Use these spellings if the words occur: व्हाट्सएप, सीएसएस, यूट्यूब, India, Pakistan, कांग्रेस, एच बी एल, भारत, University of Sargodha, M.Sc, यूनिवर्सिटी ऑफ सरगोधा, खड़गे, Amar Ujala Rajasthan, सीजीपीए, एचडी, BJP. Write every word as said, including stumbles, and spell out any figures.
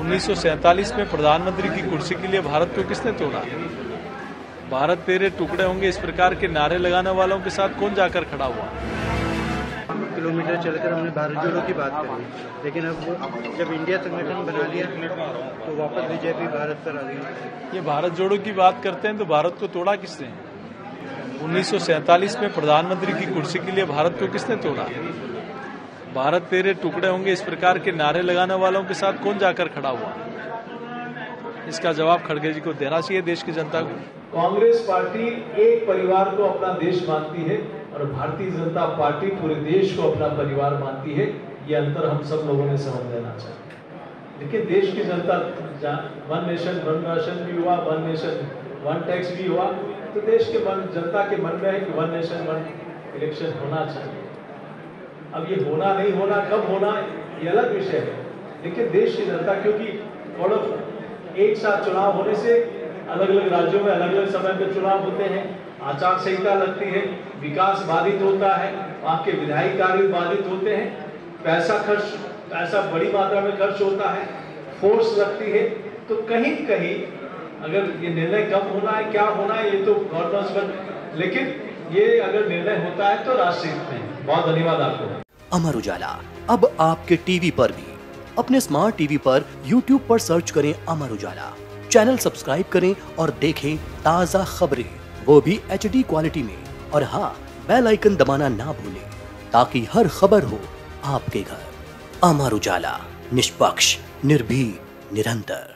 उन्नीस सौ सैंतालीस में प्रधानमंत्री की कुर्सी के लिए भारत को किसने तोड़ा? भारत तेरे टुकड़े होंगे, इस प्रकार के नारे लगाने वालों के साथ कौन जाकर खड़ा हुआ? किलोमीटर चलकर हमने भारत जोड़ो की बात करी, लेकिन अब जब इंडिया संगठन बना लिया तो वापस बीजेपी भारत पर आ गई। ये भारत जोड़ो की बात करते हैं तो भारत को तोड़ा किसने? उन्नीस सौ सैंतालीस में प्रधानमंत्री की कुर्सी के लिए भारत को किसने तोड़ा? भारत तेरे टुकड़े होंगे, इस प्रकार के नारे लगाने वालों के साथ कौन जाकर खड़ा हुआ? इसका जवाब खड़गे जी को देना चाहिए, देश की जनता को। कांग्रेस पार्टी एक परिवार को अपना देश मानती है और भारतीय जनता पार्टी पूरे देश को अपना परिवार मानती है। ये अंतर हम सब लोगों ने समझ लेना चाहिए। लेकिन देश की जनता वन नेशन वन राशन भी हुआ, वन नेशन वन टैक्स भी हुआ, तो देश के मन, जनता के मन में है कि वन नेशन वन इलेक्शन होना चाहिए। अब ये होना नहीं होना, कब होना, ये अलग विषय है, लेकिन देश की जनता, क्योंकि एक साथ चुनाव होने से अलग अलग राज्यों में अलग अलग समय पे चुनाव होते हैं, आचार संहिता लगती है, विकास बाधित होता है, आपके विधायी कार्य बाधित होते हैं, पैसा खर्च पैसा बड़ी मात्रा में खर्च होता है, फोर्स लगती है, तो कहीं कहीं अगर ये निर्णय कब होना है क्या होना है ये तो गवर्नमेंट्स पर, लेकिन ये अगर निर्णय होता है तो राष्ट्रीय में। बहुत धन्यवाद आपको। अमर उजाला अब आपके टीवी पर भी। अपने स्मार्ट टीवी पर यूट्यूब पर सर्च करें अमर उजाला, चैनल सब्सक्राइब करें और देखें ताज़ा खबरें, वो भी एचडी क्वालिटी में। और हाँ, बेल आइकन दबाना ना भूलें ताकि हर खबर हो आपके घर। अमर उजाला, निष्पक्ष, निर्भीक, निरंतर।